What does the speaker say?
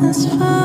this far.